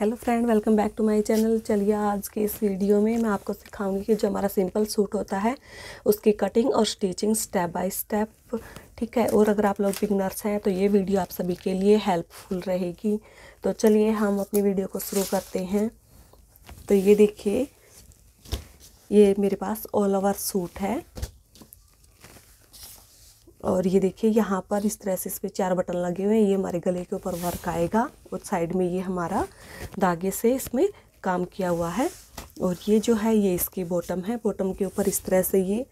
Hello friend, welcome back to my channel. चलिए आज के इस वीडियो में मैं आपको सिखाऊंगी कि जो हमारा सिंपल सूट होता है उसकी कटिंग और स्टिचिंग स्टेप बाय स्टेप, ठीक है। और अगर आप लोग बिगनर्स हैं तो ये वीडियो आप सभी के लिए हेल्पफुल रहेगी। तो चलिए हम अपनी वीडियो को शुरू करते हैं। तो ये देखिए, ये मेरे पास ऑल ओवर सूट है और ये देखिए यहाँ पर इस तरह से इस पर 4 बटन लगे हुए हैं। ये हमारे गले के ऊपर वर्क आएगा और साइड में ये हमारा धागे से इसमें काम किया हुआ है। और ये जो है ये इसकी बॉटम है। बॉटम के ऊपर इस तरह से ये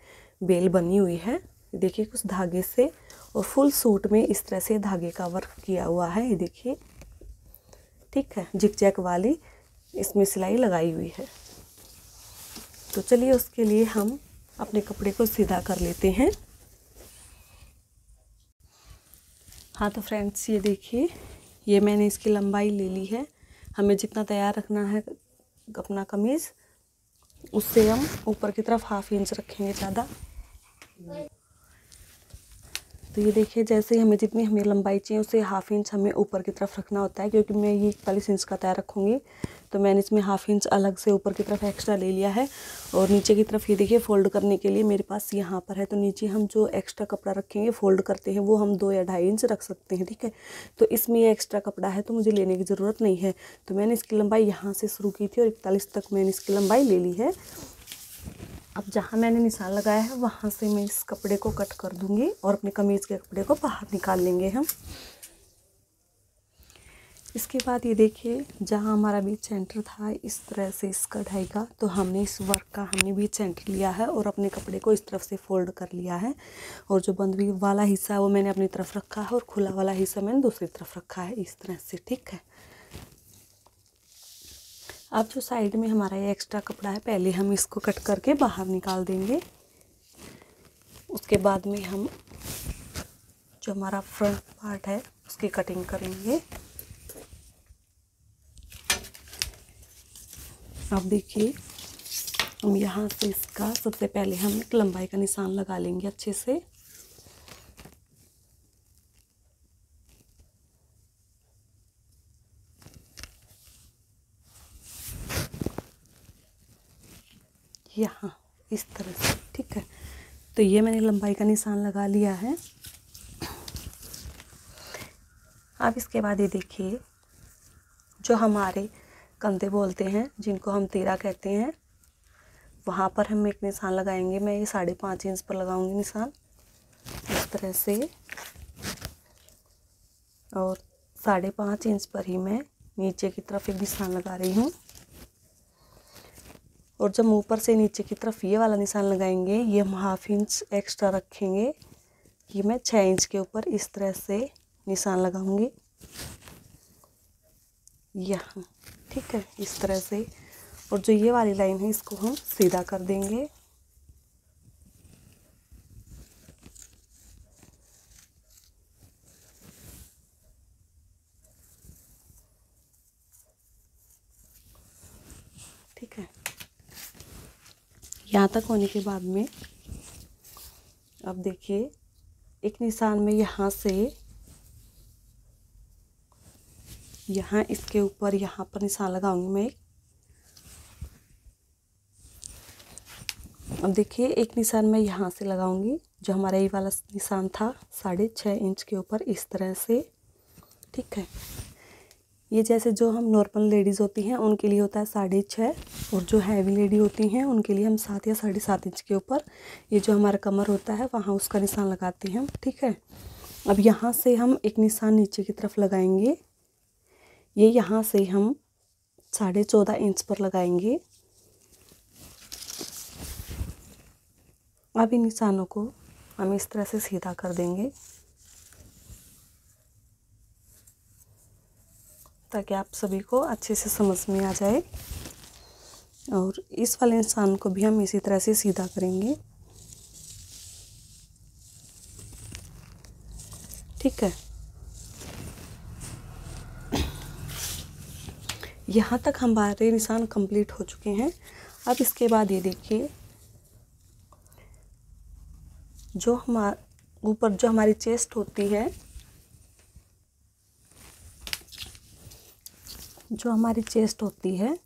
बेल बनी हुई है, देखिए कुछ धागे से। और फुल सूट में इस तरह से धागे का वर्क किया हुआ है, ये देखिए, ठीक है। जिगजैग वाली इसमें सिलाई लगाई हुई है। तो चलिए उसके लिए हम अपने कपड़े को सीधा कर लेते हैं। हाँ तो फ्रेंड्स, ये देखिए, ये मैंने इसकी लंबाई ले ली है। हमें जितना तैयार रखना है अपना कमीज़, उससे हम ऊपर की तरफ 1/2 इंच रखेंगे ज़्यादा। तो ये देखिए, जैसे ही हमें जितनी हमें लंबाई चाहिए उससे 1/2 इंच हमें ऊपर की तरफ रखना होता है, क्योंकि मैं ये 41 इंच का तैयार रखूँगी। तो मैंने इसमें 1/2 इंच अलग से ऊपर की तरफ एक्स्ट्रा ले लिया है। और नीचे की तरफ ये देखिए फोल्ड करने के लिए मेरे पास यहाँ पर है। तो नीचे हम जो एक्स्ट्रा कपड़ा रखेंगे, फोल्ड करते हैं, वो हम 2 या 2.5 इंच रख सकते हैं, ठीक है। तो इसमें ये एक्स्ट्रा कपड़ा है तो मुझे लेने की ज़रूरत नहीं है। तो मैंने इसकी लंबाई यहाँ से शुरू की थी और 41 तक मैंने इसकी लंबाई ले ली है। अब जहाँ मैंने निशान लगाया है वहाँ से मैं इस कपड़े को कट कर दूँगी और अपने कमीज़ के कपड़े को बाहर निकाल लेंगे हम। इसके बाद ये देखिए, जहाँ हमारा बीच सेंटर था इस तरह से इसका ढाई का, तो हमने इस वर्क का हमने बीच सेंटर लिया है और अपने कपड़े को इस तरफ से फोल्ड कर लिया है। और जो बंद हुई वाला हिस्सा है वो मैंने अपनी तरफ रखा है और खुला वाला हिस्सा मैंने दूसरी तरफ रखा है, इस तरह से, ठीक है। अब जो साइड में हमारा ये एक्स्ट्रा कपड़ा है, पहले हम इसको कट करके बाहर निकाल देंगे। उसके बाद में हम जो हमारा फ्रंट पार्ट है उसकी कटिंग करेंगे। अब देखिए, हम यहाँ से इसका सबसे पहले हम एक लंबाई का निशान लगा लेंगे अच्छे से। यहाँ इस तरह से, ठीक है। तो ये मैंने लंबाई का निशान लगा लिया है। अब इसके बाद ये देखिए, जो हमारे कंधे बोलते हैं, जिनको हम तीरा कहते हैं, वहाँ पर हम एक निशान लगाएंगे। मैं ये 5.5 इंच पर लगाऊंगी निशान, इस तरह से। और 5.5 इंच पर ही मैं नीचे की तरफ एक निशान लगा रही हूँ। और जब ऊपर से नीचे की तरफ ये वाला निशान लगाएंगे, ये हम 1/2 इंच एक्स्ट्रा रखेंगे। ये मैं 6 इंच के ऊपर इस तरह से निशान लगाऊंगी यहाँ, ठीक है, इस तरह से। और जो ये वाली लाइन है इसको हम सीधा कर देंगे। ठीक है, यहाँ तक होने के बाद में अब देखिए, एक निशान में यहाँ से यहाँ इसके ऊपर यहाँ पर निशान लगाऊंगी मैं। अब देखिए, एक निशान मैं यहाँ से लगाऊंगी, जो हमारा ये वाला निशान था 6.5 इंच के ऊपर, इस तरह से, ठीक है। ये जैसे जो हम नॉर्मल लेडीज़ होती हैं उनके लिए होता है 6.5, और जो हैवी लेडी होती हैं उनके लिए हम 7 या 7.5 इंच के ऊपर ये जो हमारा कमर होता है वहाँ उसका निशान लगाते हैं हम, ठीक है। अब यहाँ से हम एक निशान नीचे की तरफ लगाएंगे। ये यहाँ से हम 14.5 इंच पर लगाएंगे। अब इन निशानों को हम इस तरह से सीधा कर देंगे, ताकि आप सभी को अच्छे से समझ में आ जाए। और इस वाले निशान को भी हम इसी तरह से सीधा करेंगे, ठीक है। यहाँ तक हमारे निशान कंप्लीट हो चुके हैं। अब इसके बाद ये देखिए, जो हमारे ऊपर जो हमारी चेस्ट होती है जो हमारी चेस्ट होती है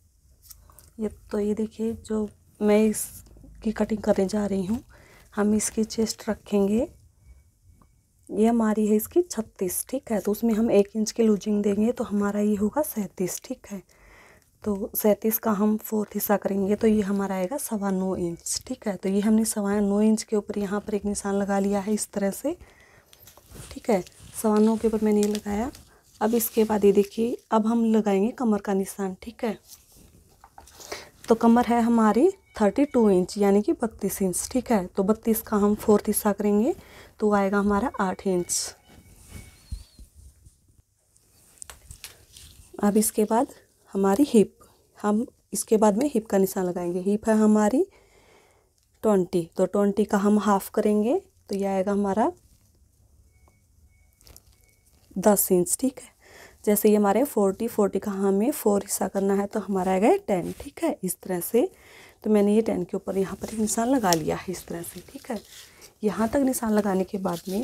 ये, तो ये देखिए जो मैं इसकी कटिंग करने जा रही हूँ, हम इसकी चेस्ट रखेंगे, ये हमारी है इसकी 36, ठीक है। तो उसमें हम 1 इंच की लूजिंग देंगे तो हमारा ये होगा 37, ठीक है। तो 37 का हम 4th हिस्सा करेंगे तो ये हमारा आएगा 9.25 इंच, ठीक है। तो ये हमने 9.25 इंच के ऊपर यहाँ पर एक निशान लगा लिया है इस तरह से, ठीक है। 9.25 के ऊपर मैंने ये लगाया। अब इसके बाद ये देखिए अब हम लगाएंगे कमर का निशान, ठीक है। तो कमर है हमारी 32 इंच यानी कि 32 इंच, ठीक है। तो 32 का हम 4th हिस्सा करेंगे तो आएगा हमारा 8 इंच। अब इसके बाद हमारी हिप, हम इसके बाद में हिप का निशान लगाएंगे। हिप है हमारी 20, तो 20 का हम हाफ करेंगे तो यह आएगा हमारा 10 इंच, ठीक है। जैसे ये हमारे 40 का हमें 4 हिस्सा करना है तो हमारा आएगा 10, ठीक है। इस तरह से तो मैंने ये 10 के ऊपर यहाँ पर एक निशान लगा लिया है इस तरह से, ठीक है। यहाँ तक निशान लगाने के बाद में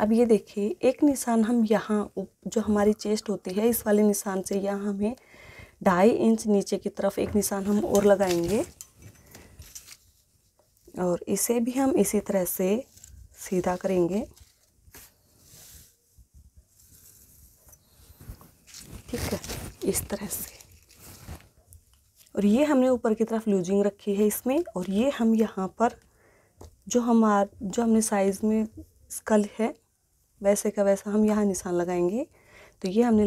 अब ये देखिए एक निशान हम यहाँ जो हमारी चेस्ट होती है इस वाले निशान से यहाँ हमें 2.5 इंच नीचे की तरफ एक निशान हम और लगाएंगे और इसे भी हम इसी तरह से सीधा करेंगे, ठीक है, इस तरह से। और ये हमने ऊपर की तरफ लूजिंग रखी है इसमें, और ये हम यहाँ पर जो हमने साइज़ में स्कल है वैसे का वैसा हम यहाँ निशान लगाएंगे। तो ये हमने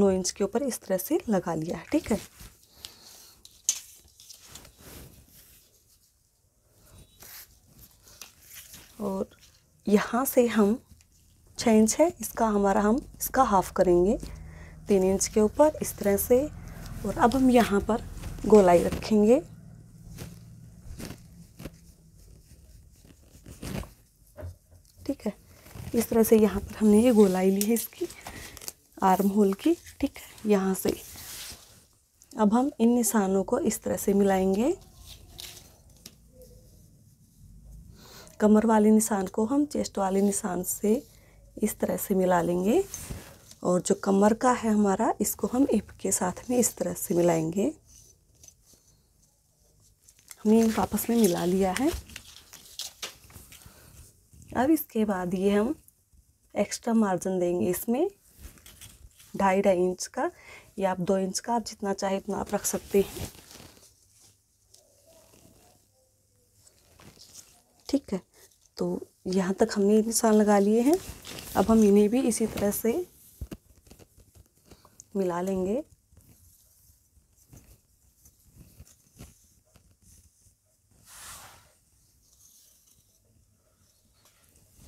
9 इंच के ऊपर इस तरह से लगा लिया है, ठीक है। और यहाँ से हम 6 इंच है इसका हाफ करेंगे 3 इंच के ऊपर इस तरह से। और अब हम यहाँ पर गोलाई रखेंगे, ठीक है। इस तरह से यहाँ पर हमने ये गोलाई ली है इसकी आर्म होल की, ठीक है। यहाँ से अब हम इन निशानों को इस तरह से मिलाएंगे। कमर वाले निशान को हम चेस्ट वाले निशान से इस तरह से मिला लेंगे और जो कमर का है हमारा इसको हम हिप के साथ में इस तरह से मिलाएंगे। हमने इनको आपस में मिला लिया है। अब इसके बाद ये हम एक्स्ट्रा मार्जिन देंगे इसमें 2.5 इंच का, या आप 2 इंच का, आप जितना चाहे उतना आप रख सकते हैं, ठीक है। तो यहाँ तक हमने निशान लगा लिए हैं। अब हम इन्हें भी इसी तरह से मिला लेंगे।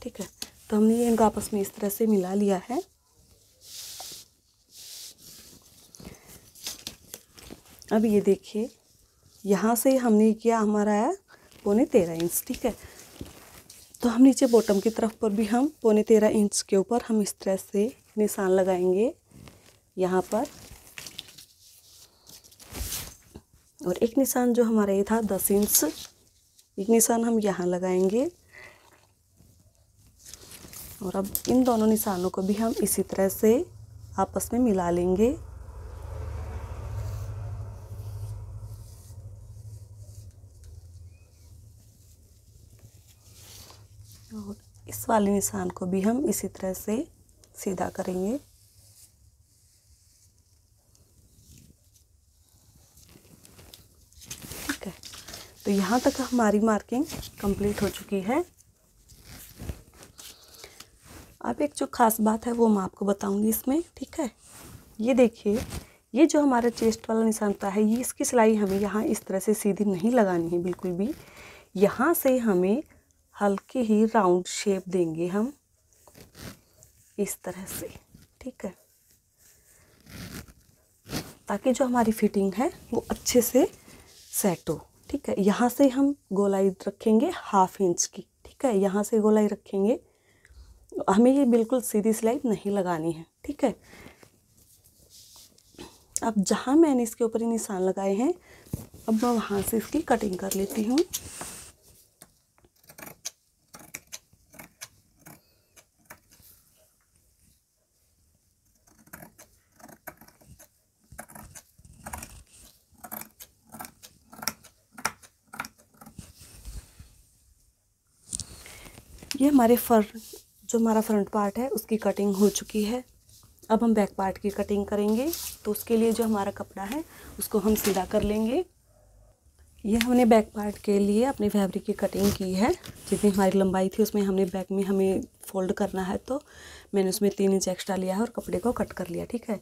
ठीक है, तो हमने ये इनको आपस में इस तरह से मिला लिया है। अब ये देखिए यहाँ से हमने किया हमारा 13.25 इंच, ठीक है। तो हम नीचे बॉटम की तरफ पर भी हम 13.25 इंच के ऊपर हम इस तरह से निशान लगाएंगे यहाँ पर। और एक निशान जो हमारा ये था 10 इंच, एक निशान हम यहाँ लगाएंगे। और अब इन दोनों निशानों को भी हम इसी तरह से आपस में मिला लेंगे। और इस वाले निशान को भी हम इसी तरह से सीधा करेंगे। तो यहाँ तक हमारी मार्किंग कंप्लीट हो चुकी है। अब एक जो ख़ास बात है वो मैं आपको बताऊंगी इसमें, ठीक है। ये देखिए ये जो हमारा चेस्ट वाला निशान होता है, ये इसकी सिलाई हमें यहाँ इस तरह से सीधी नहीं लगानी है बिल्कुल भी। यहाँ से हमें हल्की ही राउंड शेप देंगे हम इस तरह से, ठीक है, ताकि जो हमारी फिटिंग है वो अच्छे से सेट हो, ठीक है। यहाँ से हम गोलाई रखेंगे 0.5 इंच की, ठीक है। यहाँ से गोलाई रखेंगे, हमें ये बिल्कुल सीधी सिलाई नहीं लगानी है, ठीक है। अब जहाँ मैंने इसके ऊपर निशान लगाए हैं अब मैं वहाँ से इसकी कटिंग कर लेती हूँ। ये हमारे हमारा फ्रंट पार्ट है उसकी कटिंग हो चुकी है। अब हम बैक पार्ट की कटिंग करेंगे, तो उसके लिए जो हमारा कपड़ा है उसको हम सीधा कर लेंगे। ये हमने बैक पार्ट के लिए अपने फैब्रिक की कटिंग की है, जितनी हमारी लंबाई थी उसमें हमने बैक में हमें फ़ोल्ड करना है, तो मैंने उसमें 3 इंच एक्स्ट्रा लिया है और कपड़े को कट कर लिया। ठीक है,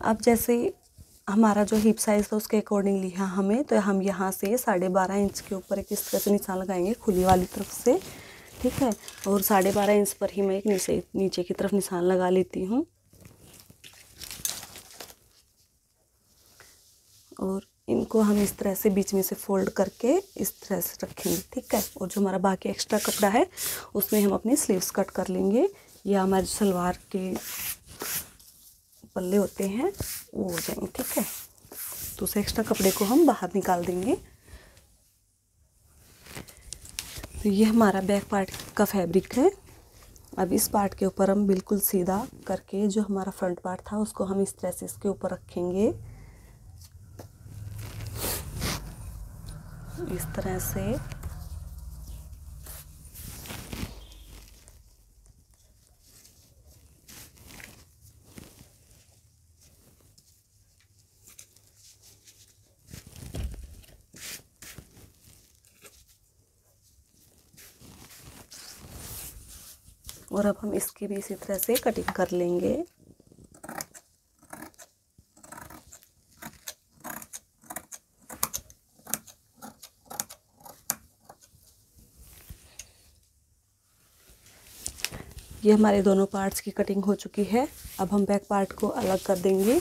अब जैसे हमारा जो हिप साइज़ था उसके अकॉर्डिंग लिया हमें, तो हम यहाँ से 12.5 इंच के ऊपर एक इस तरह से निशान लगाएंगे खुली वाली तरफ से। ठीक है, और 12.5 इंच पर ही मैं एक नीचे की तरफ निशान लगा लेती हूँ और इनको हम इस तरह से बीच में से फोल्ड करके इस तरह से रखेंगे। ठीक है, और जो हमारा बाकी एक्स्ट्रा कपड़ा है उसमें हम अपनी स्लीव्स कट कर लेंगे, या हमारे सलवार के पल्ले होते हैं वो हो जाएंगे। ठीक है, तो उस एक्स्ट्रा कपड़े को हम बाहर निकाल देंगे। तो ये हमारा बैक पार्ट का फैब्रिक है। अब इस पार्ट के ऊपर हम बिल्कुल सीधा करके जो हमारा फ्रंट पार्ट था उसको हम इस तरह से इसके ऊपर रखेंगे, इस तरह से। और अब हम इसकी भी इसी तरह से कटिंग कर लेंगे। ये हमारे दोनों पार्ट्स की कटिंग हो चुकी है। अब हम बैक पार्ट को अलग कर देंगे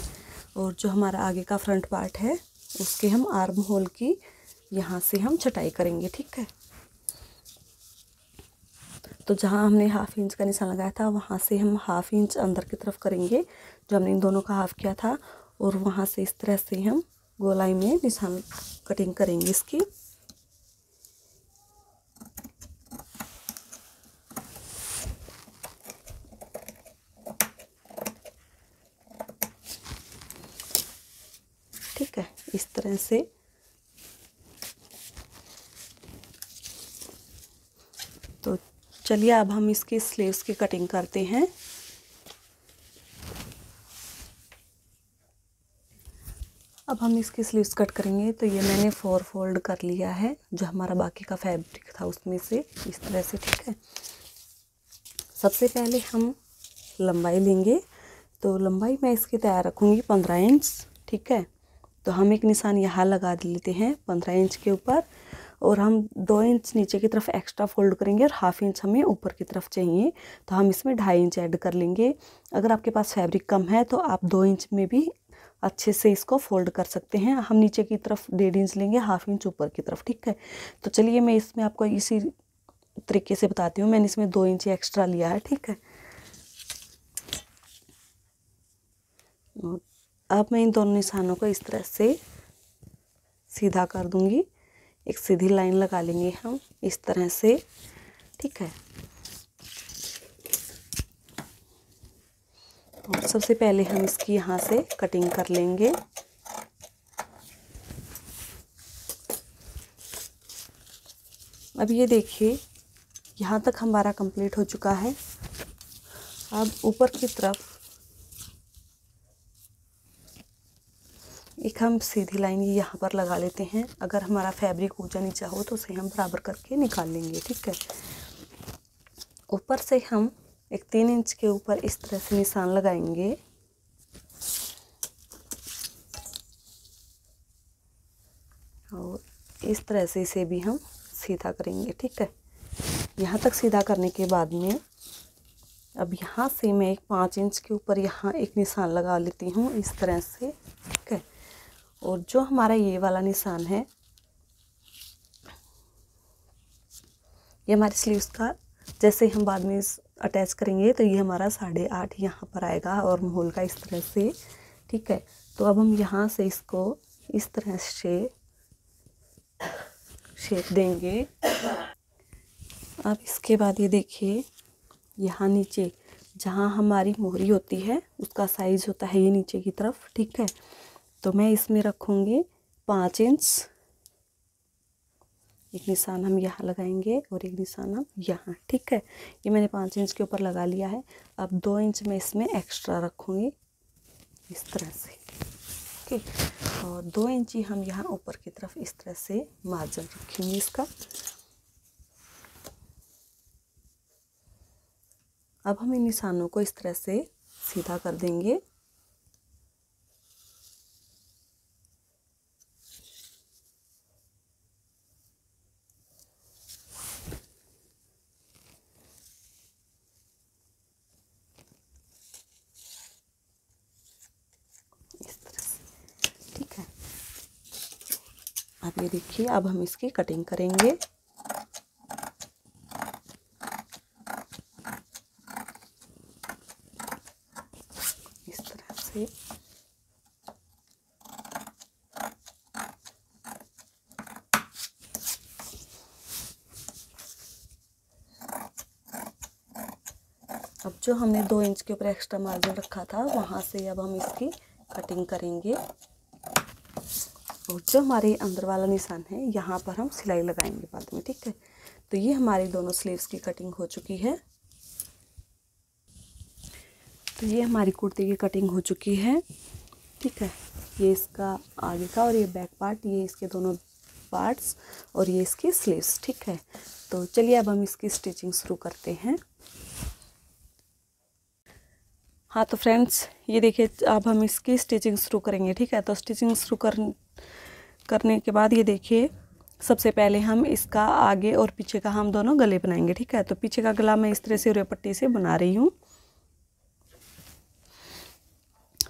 और जो हमारा आगे का फ्रंट पार्ट है उसके हम आर्म होल की यहाँ से हम छटाई करेंगे। ठीक है, तो जहाँ हमने 1/2 इंच का निशान लगाया था वहाँ से हम 1/2 इंच अंदर की तरफ करेंगे, जो हमने इन दोनों का हाफ किया था, और वहाँ से इस तरह से हम गोलाई में निशान कटिंग करेंगे इसकी। ठीक है, इस तरह से। तो चलिए अब हम इसकी स्लीव्स की कटिंग करते हैं। अब हम इसकी स्लीव्स कट करेंगे, तो ये मैंने 4 फोल्ड कर लिया है जो हमारा बाकी का फैब्रिक था उसमें से, इस तरह से। ठीक है, सबसे पहले हम लंबाई लेंगे, तो लंबाई मैं इसकी तैयार रखूँगी 15 इंच। ठीक है, तो हम एक निशान यहाँ लगा लेते हैं 15 इंच के ऊपर, और हम 2 इंच नीचे की तरफ एक्स्ट्रा फोल्ड करेंगे और 1/2 इंच हमें ऊपर की तरफ चाहिए, तो हम इसमें 2.5 इंच ऐड कर लेंगे। अगर आपके पास फैब्रिक कम है तो आप 2 इंच में भी अच्छे से इसको फोल्ड कर सकते हैं। हम नीचे की तरफ 1.5 इंच लेंगे, 1/2 इंच ऊपर की तरफ। ठीक है, तो चलिए मैं इसमें आपको इसी तरीके से बताती हूँ। मैंने इसमें 2 इंच एक्स्ट्रा लिया है। ठीक है, अब मैं इन दोनों निशानों को इस तरह से सीधा कर दूंगी, एक सीधी लाइन लगा लेंगे हम इस तरह से। ठीक है, तो सबसे पहले हम इसकी यहाँ से कटिंग कर लेंगे। अब ये देखिए, यहाँ तक हमारा कंप्लीट हो चुका है। अब ऊपर की तरफ एक हम सीधी लाइन यहाँ पर लगा लेते हैं। अगर हमारा फैब्रिक ऊंचा नीचा हो तो उसे हम बराबर करके निकाल लेंगे। ठीक है, ऊपर से हम एक 3 इंच के ऊपर इस तरह से निशान लगाएंगे। और इस तरह से इसे भी हम सीधा करेंगे। ठीक है, यहाँ तक सीधा करने के बाद में अब यहाँ से मैं एक 5 इंच के ऊपर यहाँ एक निशान लगा लेती हूँ इस तरह से। ठीक है, और जो हमारा ये वाला निशान है ये हमारे स्लीव्स का, जैसे हम बाद में अटैच करेंगे तो ये हमारा 8.5 यहाँ पर आएगा और मोल का इस तरह से। ठीक है, तो अब हम यहाँ से इसको इस तरह से शेप देंगे। अब इसके बाद ये देखिए, यहाँ नीचे जहाँ हमारी मोहरी होती है उसका साइज़ होता है ये नीचे की तरफ। ठीक है, तो मैं इसमें रखूँगी 5 इंच एक निशान हम यहाँ लगाएंगे और एक निशान हम यहाँ, ठीक है। ये मैंने 5 इंच के ऊपर लगा लिया है। अब 2 इंच मैं इसमें एक्स्ट्रा रखूँगी इस तरह से, ठीक। और 2 इंच ही हम यहाँ ऊपर की तरफ इस तरह से मार्जिन रखेंगे इसका। अब हम इन निशानों को इस तरह से सीधा कर देंगे। ये देखिए, अब हम इसकी कटिंग करेंगे। इस तरह से अब जो हमने 2 इंच के ऊपर एक्स्ट्रा मार्जिन रखा था वहां से अब हम इसकी कटिंग करेंगे। जो हमारे अंदर वाला निशान है यहाँ पर हम सिलाई लगाएंगे बाद में, ठीक है। तो ये हमारे दोनों स्लीव्स की कटिंग हो चुकी है। तो ये हमारी कुर्ती की कटिंग हो चुकी है, ठीक है। ये इसका आगे का और ये बैक पार्ट, ये इसके दोनों पार्ट्स और ये इसकी स्लीव्स, ठीक है। तो चलिए अब हम इसकी स्टिचिंग शुरू करते हैं। हाँ तो फ्रेंड्स, ये देखिए अब हम इसकी स्टिचिंग शुरू करेंगे, ठीक है। तो स्टिचिंग शुरू करने के बाद ये देखिए, सबसे पहले हम इसका आगे और पीछे का हम दोनों गले बनाएंगे, ठीक है। तो पीछे का गला मैं इस तरह से रेपट्टी से बना रही हूँ।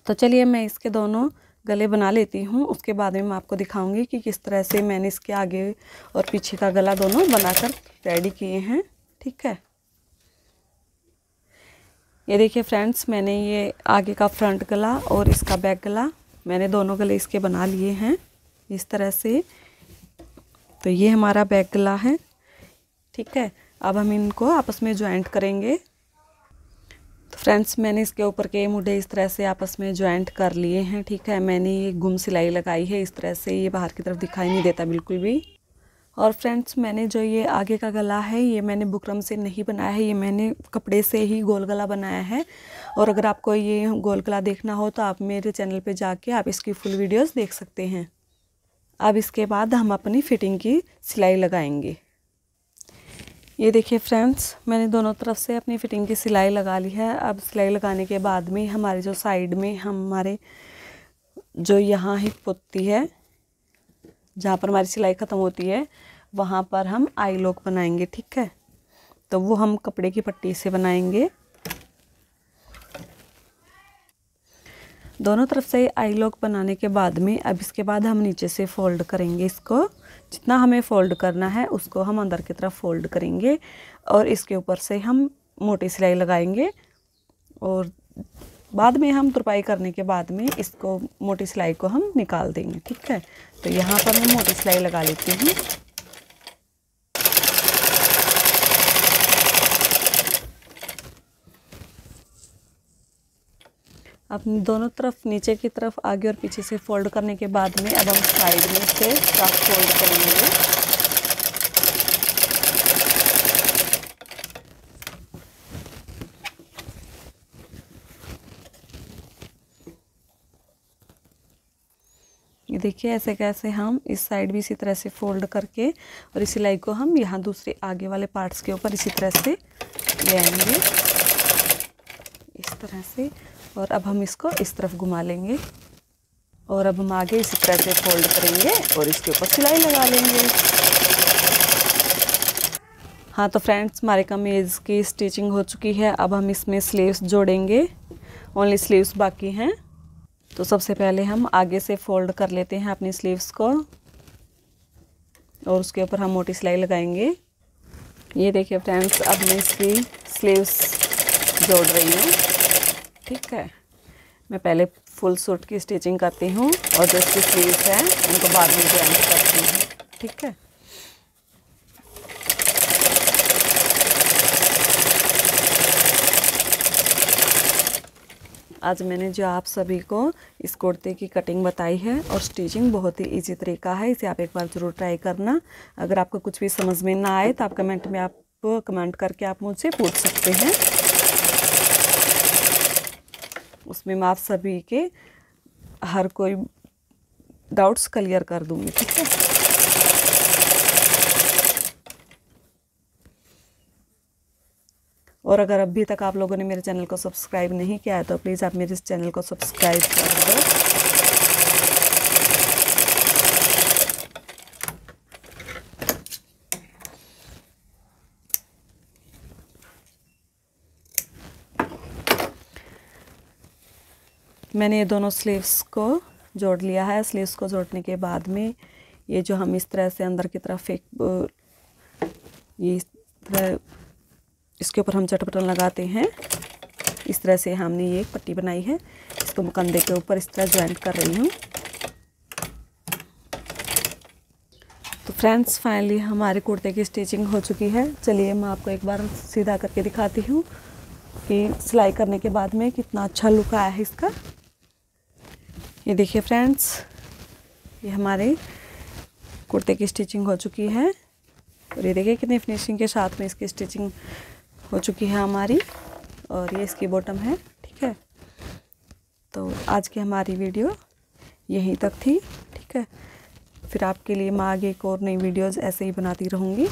तो चलिए मैं इसके दोनों गले बना लेती हूँ, उसके बाद में मैं आपको दिखाऊँगी कि किस तरह से मैंने इसके आगे और पीछे का गला दोनों बनाकर रेडी किए हैं, ठीक है। ये देखिए फ्रेंड्स, मैंने ये आगे का फ्रंट गला और इसका बैक गला, मैंने दोनों गले इसके बना लिए हैं इस तरह से। तो ये हमारा बैक गला है, ठीक है। अब हम इनको आपस में ज्वाइंट करेंगे। तो फ्रेंड्स, मैंने इसके ऊपर के मुड़े इस तरह से आपस में ज्वाइंट कर लिए हैं, ठीक है। मैंने ये गुम सिलाई लगाई है इस तरह से, ये बाहर की तरफ दिखाई नहीं देता बिल्कुल भी। और फ्रेंड्स, मैंने जो ये आगे का गला है ये मैंने बुकरम से नहीं बनाया है, ये मैंने कपड़े से ही गोल गला बनाया है। और अगर आपको ये गोल गला देखना हो तो आप मेरे चैनल पे जाके आप इसकी फुल वीडियोस देख सकते हैं। अब इसके बाद हम अपनी फिटिंग की सिलाई लगाएंगे। ये देखिए फ्रेंड्स, मैंने दोनों तरफ से अपनी फिटिंग की सिलाई लगा ली है। अब सिलाई लगाने के बाद में हमारे जो साइड में हमारे जो यहाँ हिप होती है, जहाँ पर हमारी सिलाई ख़त्म होती है, वहाँ पर हम आई लॉक बनाएंगे, ठीक है। तो वो हम कपड़े की पट्टी से बनाएंगे। दोनों तरफ से आई लॉक बनाने के बाद में अब इसके बाद हम नीचे से फोल्ड करेंगे इसको। जितना हमें फ़ोल्ड करना है उसको हम अंदर की तरफ फोल्ड करेंगे और इसके ऊपर से हम मोटी सिलाई लगाएंगे। और बाद में हम तुरपाई करने के बाद में इसको मोटी सिलाई को हम निकाल देंगे, ठीक है। तो यहाँ पर मैं मोटी सिलाई लगा लेती हूँ। अब दोनों तरफ नीचे की तरफ आगे और पीछे से फोल्ड करने के बाद में अब हम साइड में से स्टॉप फोल्ड करेंगे। देखिए ऐसे कैसे हम इस साइड भी इसी तरह से फोल्ड करके और इस सिलाई को हम यहाँ दूसरे आगे वाले पार्ट्स के ऊपर इसी तरह से ले आएंगे इस तरह से। और अब हम इसको इस तरफ घुमा लेंगे और अब हम आगे इसी तरह से फोल्ड करेंगे और इसके ऊपर सिलाई लगा लेंगे। हाँ तो फ्रेंड्स, हमारे कमीज़ की स्टिचिंग हो चुकी है। अब हम इसमें स्लीव्स जोड़ेंगे, ओनली स्लीव्स बाकी हैं। तो सबसे पहले हम आगे से फोल्ड कर लेते हैं अपनी स्लीव्स को और उसके ऊपर हम मोटी सिलाई लगाएंगे। ये देखिए फ्रेंड्स, अब मैं इसकी स्लीव्स जोड़ रही हूँ, ठीक है। मैं पहले फुल सूट की स्टिचिंग करती हूँ और जो इसकी स्लीव्स हैं उनको बाद में ज्वाइन करती हूँ, ठीक है। आज मैंने जो आप सभी को इस कुर्ते की कटिंग बताई है और स्टिचिंग बहुत ही इजी तरीका है, इसे आप एक बार ज़रूर ट्राई करना। अगर आपको कुछ भी समझ में ना आए तो आप कमेंट में कमेंट करके आप मुझसे पूछ सकते हैं, उसमें मैं आप सभी के हर कोई डाउट्स क्लियर कर दूँगी, ठीक है। और अगर अभी तक आप लोगों ने मेरे चैनल को सब्सक्राइब नहीं किया है तो प्लीज़ आप मेरे इस चैनल को सब्सक्राइब कर दो। मैंने ये दोनों स्लीव्स को जोड़ लिया है। स्लीव्स को जोड़ने के बाद में ये जो हम इस तरह से अंदर की तरफ एक ये इस तरह इसके ऊपर हम चटपटन लगाते हैं, इस तरह से हमने ये एक पट्टी बनाई है, इसको कंधे के ऊपर इस तरह ज्वाइंट कर रही हूँ। तो फ्रेंड्स फाइनली हमारे कुर्ते की स्टिचिंग हो चुकी है। चलिए मैं आपको एक बार सीधा करके दिखाती हूँ कि सिलाई करने के बाद में कितना अच्छा लुक आया है इसका। ये देखिए फ्रेंड्स, ये हमारे कुर्ते की स्टिचिंग हो चुकी है और ये देखिए कितने फिनिशिंग के साथ में इसकी स्टिचिंग हो चुकी है हमारी। और ये इसकी बॉटम है, ठीक है। तो आज की हमारी वीडियो यहीं तक थी, ठीक है। फिर आपके लिए मैं आगे एक और नई वीडियोस ऐसे ही बनाती रहूँगी।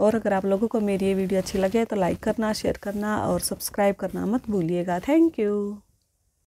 और अगर आप लोगों को मेरी ये वीडियो अच्छी लगे तो लाइक करना, शेयर करना और सब्सक्राइब करना मत भूलिएगा। Thank you.